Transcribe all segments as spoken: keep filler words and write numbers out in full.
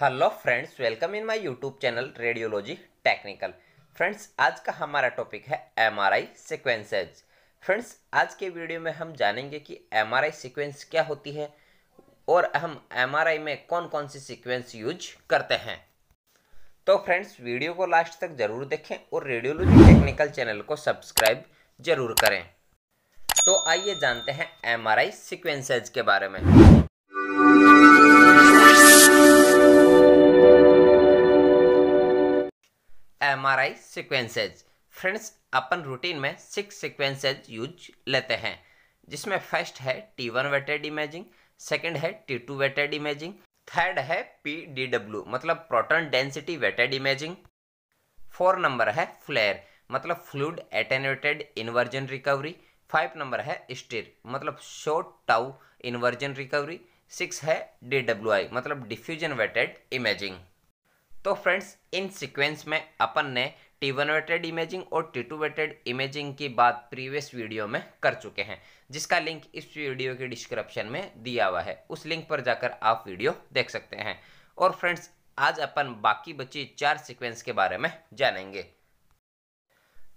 Hello friends, welcome in my YouTube channel radiology technical. Friends, आज का हमारा topic है एमआरआई सीक्वेंसेज। फ्रेंड्स, आज के वीडियो में हम जानेंगे कि एमआरआई सीक्वेंस क्या होती है और हम एमआरआई में कौन कौन सी सीक्वेंस यूज करते हैं। तो फ्रेंड्स, वीडियो को लास्ट तक जरूर देखें और रेडियोलॉजी टेक्निकल चैनल को सब्सक्राइब जरूर करें। तो आइए जानते हैं एमआरआई सीक्वेंसेज के बारे में। MRI sequences. फ्रेंड्स, अपन रूटीन में सिक्स सीक्वेंसेज यूज लेते हैं, जिसमें फर्स्ट है T one weighted imaging, second है T two weighted imaging, third है पी डी डब्ल्यू मतलब proton density weighted imaging, four नंबर है फ्लेयर मतलब fluid attenuated inversion recovery, five नंबर है स्टिर मतलब short tau inversion recovery, six है डी डब्ल्यू आई मतलब डिफ्यूजन वेटेड इमेजिंग। तो फ्रेंड्स, इन सीक्वेंस में अपन ने टी वन वेटेड इमेजिंग और टी टू वेटेड इमेजिंग की बात प्रीवियस वीडियो में कर चुके हैं, जिसका लिंक इस वीडियो के डिस्क्रिप्शन में दिया हुआ है। उस लिंक पर जाकर आप वीडियो देख सकते हैं। और फ्रेंड्स, आज अपन बाकी बची चार सीक्वेंस के बारे में जानेंगे।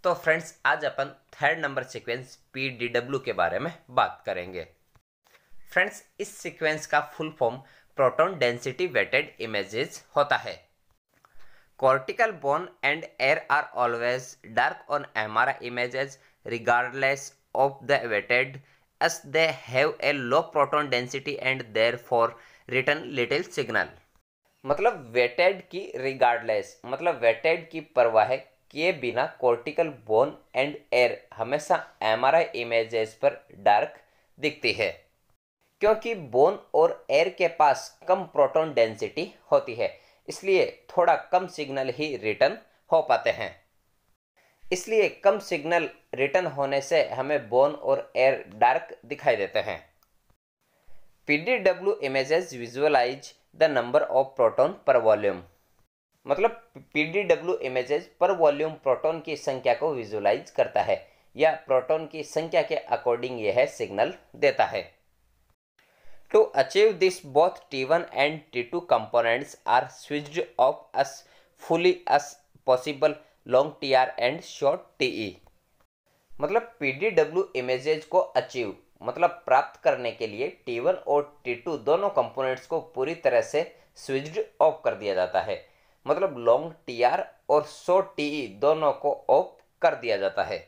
तो फ्रेंड्स, आज अपन third number sequence P D W के बारे में बात करेंगे। फ्रेंड्स, इस सीक्वेंस का full form proton density weighted images होता है। cortical bone and hair are always dark on M R I images regardless of the weighted, as they have a low proton density and therefore return little signal। मतलब weighted की regardless मतलब weighted की परवाह किए बिना cortical bone and hair हमेशा M R I images पर dark दिखती है, क्योंकि bone और hair के पास कम proton density होती है, इसलिए थोड़ा कम सिग्नल ही रिटर्न हो पाते हैं। इसलिए कम सिग्नल रिटर्न होने से हमें बोन और एयर डार्क दिखाई देते हैं। P D W images visualize the number of proton per volume मतलब पी डी डब्ल्यू इमेजेस पर वॉल्यूम प्रोटॉन की संख्या को विजुअलाइज करता है, या प्रोटॉन की संख्या के अकॉर्डिंग यह सिग्नल देता है। To achieve this, both T one and T two components are switched off as fully as possible, long T R and short T E. मतलब पी डी डब्ल्यू images को achieve मतलब प्राप्त करने के लिए टी वन और T two दोनों components को पूरी तरह से switched off कर दिया जाता है, मतलब long टी आर और short टी ई दोनों को off कर दिया जाता है।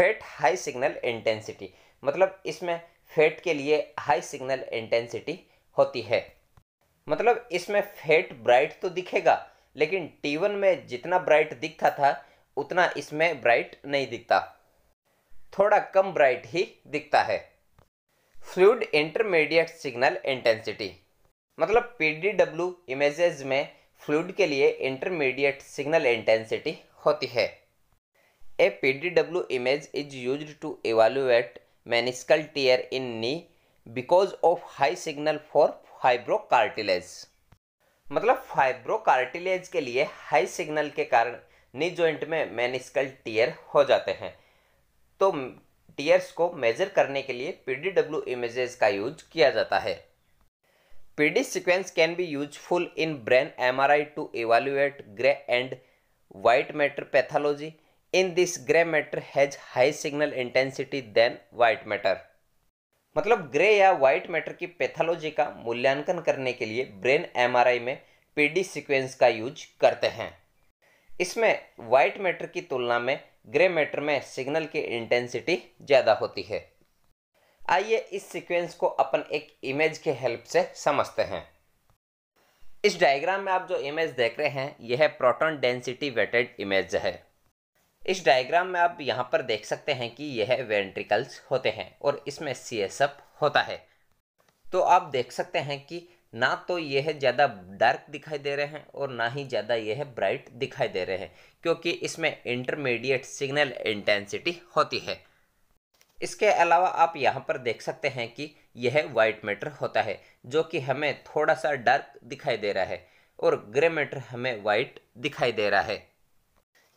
Fat high signal intensity मतलब इसमें फैट के लिए हाई सिग्नल इंटेंसिटी होती है। मतलब इसमें फैट ब्राइट तो दिखेगा, लेकिन टी वन में जितना ब्राइट दिखता था उतना इसमें ब्राइट नहीं दिखता, थोड़ा कम ब्राइट ही दिखता है। फ्लूइड इंटरमीडिएट सिग्नल इंटेंसिटी मतलब पी डी डब्ल्यू इमेजेस में फ्लूइड के लिए इंटरमीडिएट सिग्नल इंटेंसिटी होती है। A P D W image is used to evaluate meniscal tear in knee because of high signal for fibrocartilage मतलब fibrocartilage के लिए high signal के कारण नी जॉइंट में मेनिस्कल टीयर हो जाते हैं। तो टीयर्स को मेजर करने के लिए पी डी डब्ल्यू इमेजेस का यूज किया जाता है। P D sequence can be useful in brain MRI to evaluate grey and white matter pathology. In this grey matter has high signal intensity than white matter मतलब grey या white matter की pathology का मूल्यांकन करने के लिए brain MRI में P D sequence का यूज करते हैं। इसमें वाइट मैटर की तुलना में ग्रे मैटर में सिग्नल की इंटेंसिटी ज़्यादा होती है। आइए इस सीक्वेंस को अपन एक इमेज के हेल्प से समझते हैं। इस डायग्राम में आप जो इमेज देख रहे हैं यह प्रोटॉन डेंसिटी वेटेड इमेज है। इस डायग्राम में आप यहाँ पर देख सकते हैं कि यह वेंट्रिकल्स होते हैं और इसमें सी एस एफ होता है। तो आप देख सकते हैं कि ना तो यह ज़्यादा डार्क दिखाई दे रहे हैं और ना ही ज़्यादा यह ब्राइट दिखाई दे रहे हैं, क्योंकि इसमें इंटरमीडिएट सिग्नल इंटेंसिटी होती है। इसके अलावा आप यहाँ पर देख सकते हैं कि यह वाइट मैटर होता है, जो कि हमें थोड़ा सा डार्क दिखाई दे रहा है, और ग्रे मैटर हमें वाइट दिखाई दे रहा है,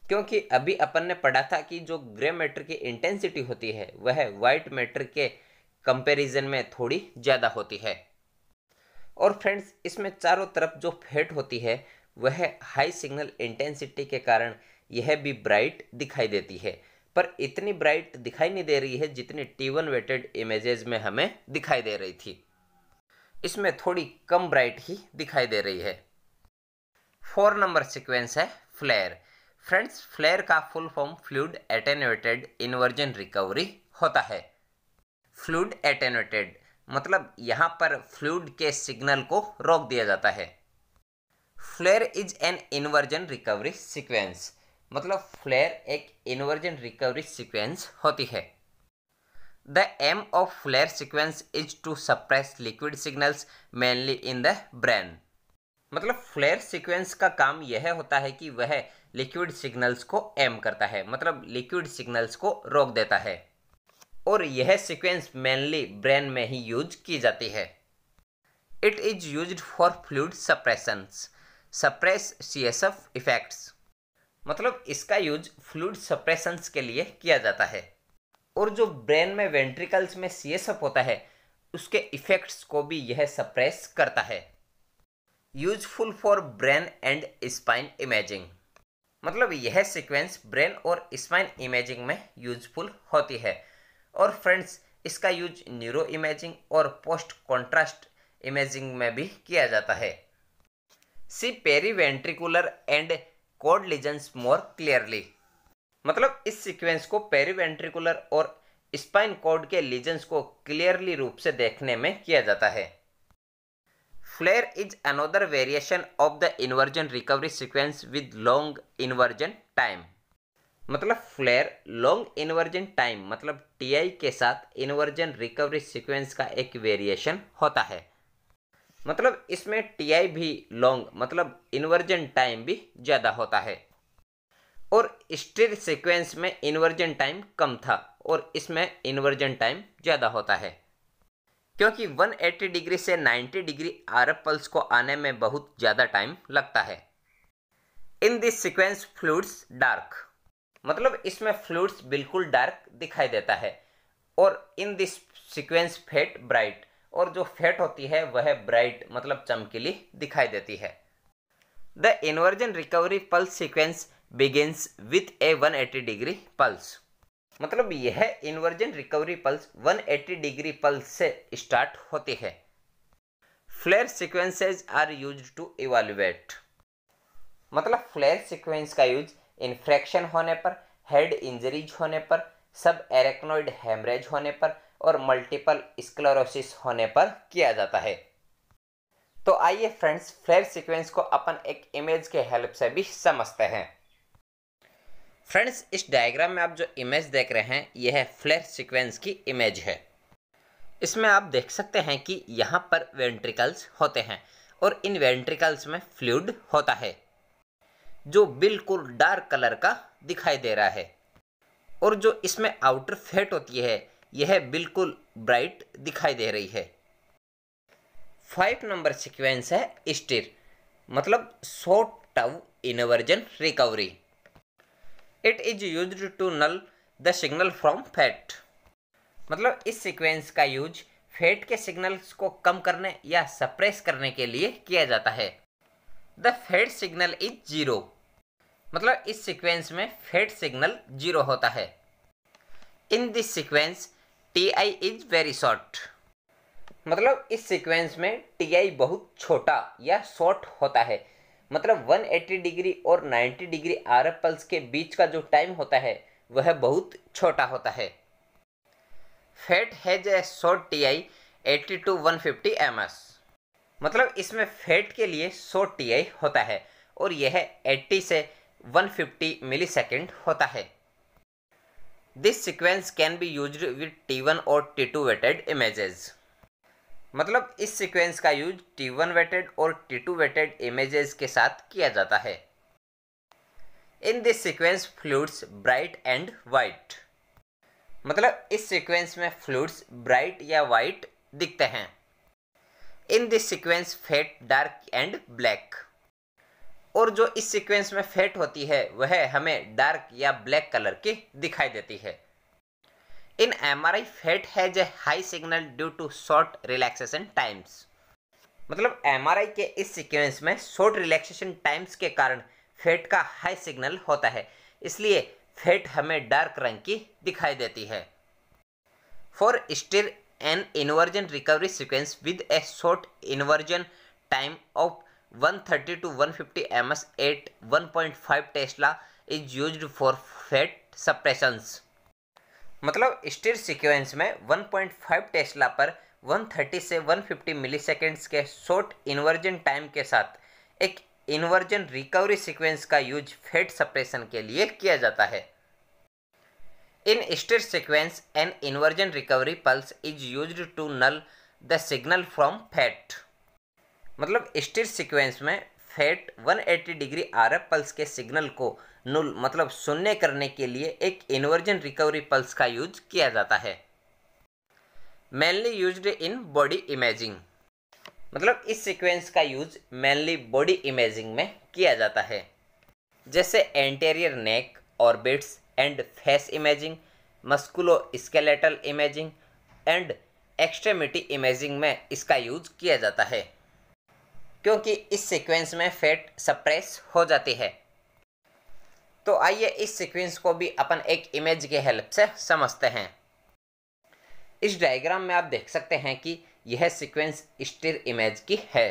क्योंकि अभी अपन ने पढ़ा था कि जो ग्रे मैटर की इंटेंसिटी होती है वह वाइट मैटर के कंपैरिजन में थोड़ी ज़्यादा होती है। और फ्रेंड्स इसमें चारों तरफ जो फेट होती है वह हाई सिग्नल इंटेंसिटी के कारण यह भी ब्राइट दिखाई देती है, पर इतनी ब्राइट दिखाई नहीं दे रही है जितनी टी वन वेटेड इमेजेस में हमें दिखाई दे रही थी। इसमें थोड़ी कम ब्राइट ही दिखाई दे रही है। फोर नंबर सीक्वेंस है फ्लेयर। फ्रेंड्स फ्लेयर का full form fluid attenuated inversion recovery होता है। फ्लूइड एटेन्यूएटेड मतलब यहाँ पर फ्लूइड के सिग्नल को रोक दिया जाता है। Flare is an inversion recovery sequence मतलब फ्लेयर एक इन्वर्जन रिकवरी सीक्वेंस होती है। The aim of flare sequence is to suppress liquid signals mainly in the brain. मतलब फ्लेयर सीक्वेंस का काम यह होता है कि वह लिक्विड सिग्नल्स को एम करता है, मतलब लिक्विड सिग्नल्स को रोक देता है, और यह सीक्वेंस मेनली ब्रेन में ही यूज की जाती है। It is used for fluid suppressions, suppress CSF effects मतलब इसका यूज फ्लूइड सप्रेशंस के लिए किया जाता है। और जो ब्रेन में वेंट्रिकल्स में सीएसएफ होता है उसके इफेक्ट्स को भी यह सप्रेस करता है। Useful for brain and spine imaging मतलब यह सीक्वेंस ब्रेन और स्पाइन इमेजिंग में यूजफुल होती है। और फ्रेंड्स इसका यूज न्यूरो इमेजिंग और पोस्ट कॉन्ट्रास्ट इमेजिंग में भी किया जाता है। See periventricular and cord lesions more clearly मतलब इस सीक्वेंस को पेरीवेंट्रिकुलर और स्पाइन कॉर्ड के लीजन्स को क्लियरली रूप से देखने में किया जाता है। Flare is another variation of the inversion recovery sequence with long inversion time मतलब फ्लेयर लॉन्ग इन्वर्जन टाइम मतलब टीआई के साथ इन्वर्जन रिकवरी सीक्वेंस का एक वेरिएशन होता है। मतलब इसमें टीआई भी लॉन्ग मतलब इन्वर्जन टाइम भी ज़्यादा होता है, और स्टिर सीक्वेंस में इन्वर्जन टाइम कम था और इसमें इन्वर्जन टाइम ज़्यादा होता है, क्योंकि एक सौ अस्सी डिग्री से नब्बे डिग्री आरएफ पल्स को आने में बहुत ज़्यादा टाइम लगता है। In this sequence fluids dark मतलब इसमें फ्लूइड्स बिल्कुल डार्क दिखाई देता है, और in this sequence fat bright और जो फेट होती है वह ब्राइट मतलब चमकीली दिखाई देती है। The inversion recovery pulse sequence begins with a एक सौ अस्सी डिग्री पल्स मतलब यह इन्वर्जन रिकवरी पल्स एक सौ अस्सी डिग्री पल्स से स्टार्ट होती है। Flare sequences are used to evaluate मतलब फ्लेयर सीक्वेंस का यूज इन्फ्रैक्शन होने पर, हेड इंजरीज होने पर, सब एरेक्नोइड हेमरेज होने पर और मल्टीपल स्क्लेरोसिस होने पर किया जाता है। तो आइए फ्रेंड्स फ्लेयर सीक्वेंस को अपन एक इमेज के हेल्प से भी समझते हैं। फ्रेंड्स इस डायग्राम में आप जो इमेज देख रहे हैं यह फ्लेयर सीक्वेंस की इमेज है। इसमें आप देख सकते हैं कि यहाँ पर वेंट्रिकल्स होते हैं और इन वेंट्रिकल्स में फ्लूइड होता है जो बिल्कुल डार्क कलर का दिखाई दे रहा है, और जो इसमें आउटर फेट होती है यह बिल्कुल ब्राइट दिखाई दे रही है। फाइव नंबर सीक्वेंस है स्टिर मतलब short term inversion recovery. It is used to null the signal from fat मतलब इस सीक्वेंस का यूज फैट के सिग्नल्स को कम करने या सप्रेस करने के लिए किया जाता है। The fat signal is zero मतलब इस सीक्वेंस में फैट सिग्नल जीरो होता है। In this sequence T I is very short मतलब इस सीक्वेंस में टी आई बहुत छोटा या शॉर्ट होता है। मतलब एक सौ अस्सी डिग्री और नब्बे डिग्री आरएफ पल्स के बीच का जो टाइम होता है वह बहुत छोटा होता है। Fat has a short T I अस्सी टू एक सौ पचास एम एस मतलब इसमें फैट के लिए शॉर्ट टी आई होता है और यह अस्सी से एक सौ पचास मिली सेकेंड होता है। This sequence can be used with T one और टी टू वेटेड इमेजेस मतलब इस सीक्वेंस का यूज टी वन वेटेड और टी टू वेटेड इमेजेस के साथ किया जाता है। In this sequence fluids bright and white मतलब इस सीक्वेंस में फ्लूइड्स ब्राइट या वाइट दिखते हैं। In this sequence fat dark and black और जो इस सीक्वेंस में फैट होती है वह हमें डार्क या ब्लैक कलर की दिखाई देती है। In M R I fat has a high signal due to short relaxation times मतलब एमआरआई के इस सीक्वेंस में शॉर्ट रिलैक्सेशन टाइम्स के कारण फैट का हाई सिग्नल होता है, इसलिए फैट हमें डार्क रंग की दिखाई देती है। For STIR an inversion recovery sequence with a short inversion time of one thirty to one fifty ms at one point five tesla is used for fat suppressions. मतलब स्टिर सीक्वेंस में one point five tesla पर one thirty से one fifty milliseconds के short inversion time के साथ एक inversion recovery sequence का use fat suppression के लिए किया जाता है। In STIR sequence an inversion recovery pulse is used to null the signal from fat. मतलब स्टिर सीक्वेंस में fat one eighty degree RF pulse के सिग्नल को नुल मतलब शून्य करने के लिए एक इन्वर्जन रिकवरी पल्स का यूज किया जाता है। Mainly used in body imaging, मतलब इस सीक्वेंस का यूज मेनली बॉडी इमेजिंग में किया जाता है, जैसे anterior neck, orbits and face imaging, मस्कुलो skeletal imaging and extremity imaging में इसका यूज किया जाता है, क्योंकि इस सीक्वेंस में फैट सप्रेस हो जाती है। तो आइए इस सीक्वेंस को भी अपन एक इमेज के हेल्प से समझते हैं। इस डायग्राम में आप देख सकते हैं कि यह सीक्वेंस स्टिर इमेज की है।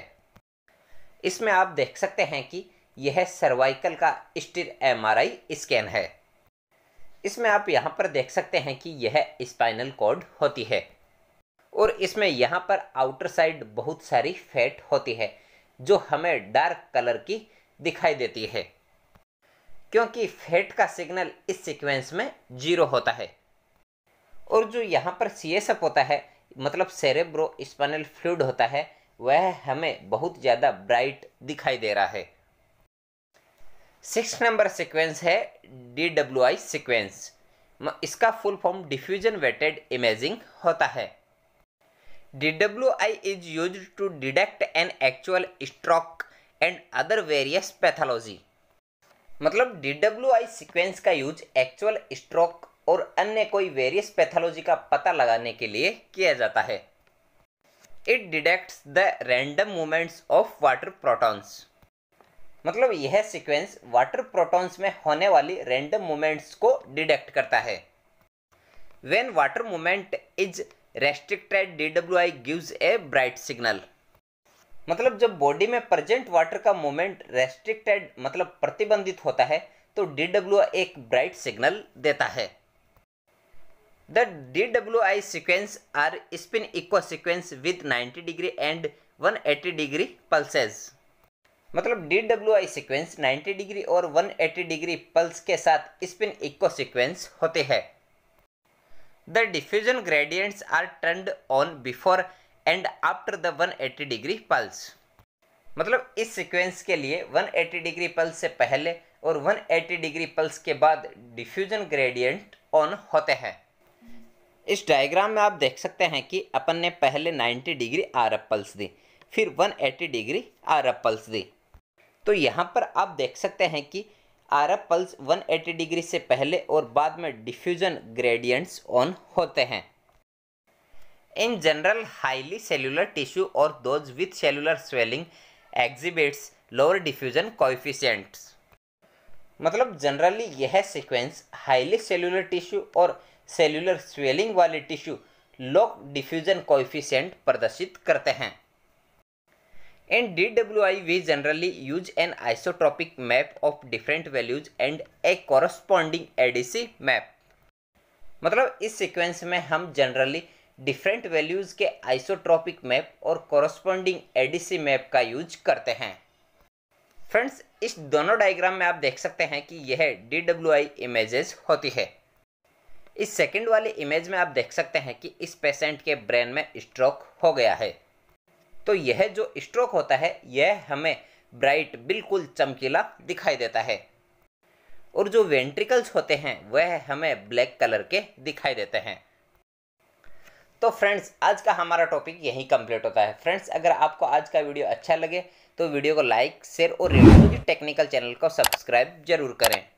इसमें आप देख सकते हैं कि यह सर्वाइकल का स्टिर एमआरआई स्कैन है। इसमें आप यहाँ पर देख सकते हैं कि यह स्पाइनल कॉर्ड होती है और इसमें यहाँ पर आउटर साइड बहुत सारी फैट होती है जो हमें डार्क कलर की दिखाई देती है, क्योंकि फैट का सिग्नल इस सीक्वेंस में जीरो होता है। और जो यहाँ पर सीएसएफ होता है मतलब सेरेब्रो स्पाइनल फ्लूइड होता है, वह हमें बहुत ज़्यादा ब्राइट दिखाई दे रहा है। सिक्स नंबर सीक्वेंस है डी डब्ल्यू आई सीक्वेंस। इसका full form diffusion weighted imaging होता है। D W I is used to detect an actual stroke and other various pathology. मतलब डी डब्ल्यू आई सीक्वेंस का यूज एक्चुअल स्ट्रोक और अन्य कोई various pathology का पता लगाने के लिए किया जाता है। It detects the random movements of water protons. मतलब यह सीक्वेंस वाटर प्रोटॉन्स में होने वाली रैंडम मूवमेंट्स को डिटेक्ट करता है। When water movement is restricted D W I gives a bright signal. मतलब जब बॉडी में प्रेजेंट वाटर का मूवमेंट रेस्ट्रिक्टेड मतलब प्रतिबंधित होता है तो डी डब्ल्यू आई एक ब्राइट सिग्नल देता है। The D W I sequence are spin echo sequence with ninety degree and one eighty degree pulses। मतलब D W I sequence ninety degree और one eighty degree pulse के साथ spin echo sequence होते हैं। The diffusion gradients are turned on before and after the one eighty degree pulse। मतलब इस sequence के लिए one eighty degree pulse से पहले और one eighty degree pulse के बाद diffusion gradient on होते हैं। इस डायग्राम में आप देख सकते हैं कि अपन ने पहले ninety डिग्री आरएफ पल्स दी, फिर one eighty degree RF pulse दी। तो यहाँ पर आप देख सकते हैं कि RF pulse one eighty degree से पहले और बाद में डिफ्यूजन ग्रेडियंट्स ऑन होते हैं। In general highly cellular tissue और those with cellular swelling exhibits lower diffusion coefficients. मतलब जनरली यह सीक्वेंस हाईली सेलुलर टिश्यू और सेल्यूलर स्वेलिंग वाले टिश्यू लो डिफ्यूजन कोएफिशिएंट प्रदर्शित करते हैं। In D W I we generally use an isotropic map of different values and a corresponding ADC map. मतलब इस sequence में हम जनरली डिफरेंट वैल्यूज के आइसोट्रॉपिक मैप और कॉरस्पॉन्डिंग एडीसी मैप का यूज करते हैं। फ्रेंड्स, इस दोनों डायग्राम में आप देख सकते हैं कि यह डी डब्ल्यू आई इमेजेस होती है। इस सेकंड वाले इमेज में आप देख सकते हैं कि इस पेशेंट के ब्रेन में स्ट्रोक हो गया है। तो यह जो स्ट्रोक होता है यह हमें ब्राइट बिल्कुल चमकीला दिखाई देता है और जो वेंट्रिकल्स होते हैं वह हमें ब्लैक कलर के दिखाई देते हैं। तो फ्रेंड्स, आज का हमारा टॉपिक यहीं कंप्लीट होता है। फ्रेंड्स, अगर आपको आज का वीडियो अच्छा लगे तो वीडियो को लाइक, शेयर और रेडियोलॉजी टेक्निकल चैनल को सब्सक्राइब जरूर करें।